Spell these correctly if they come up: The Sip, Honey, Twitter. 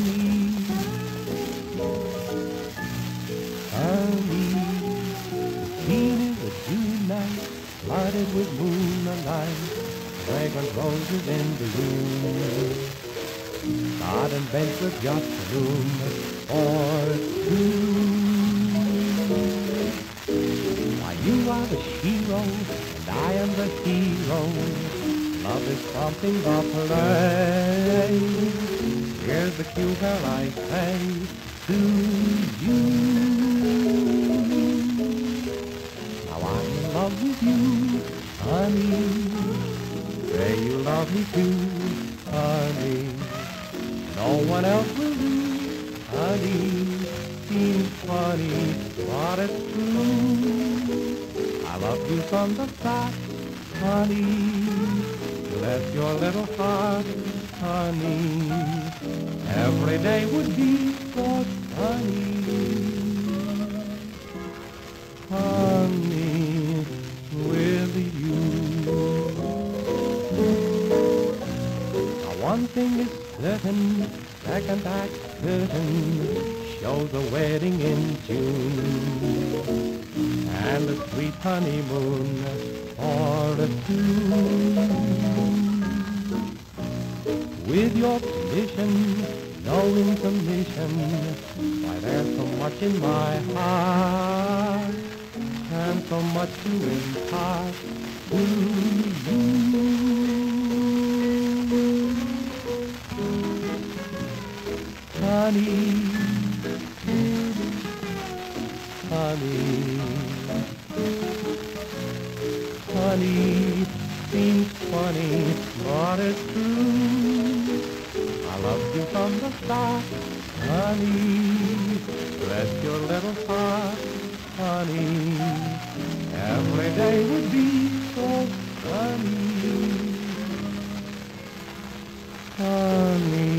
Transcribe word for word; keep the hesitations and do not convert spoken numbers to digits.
Honey, honey, the beginning of June night, flooded with moonlight, fragrant roses in the room, garden beds with just room for two. Why, you are the hero, and I am the hero, love is something but play. Here's the cue that I say to you. Now I'm in love with you, honey. Say you love me too, honey. No one else will do, honey. Seems funny, but it's true. I love you from the start, honey. Bless your little heart, honey. Every day would be so funny, honey, with you. Now one thing is certain, second act curtain shows a wedding in June, and a sweet honeymoon for the two. With your permission, no information, why there's so much in my heart, and so much to impart to you. Honey, honey, honey, seems funny, but it's true. I loved you from the start, honey. Bless your little heart, honey. Every day would be so funny, honey.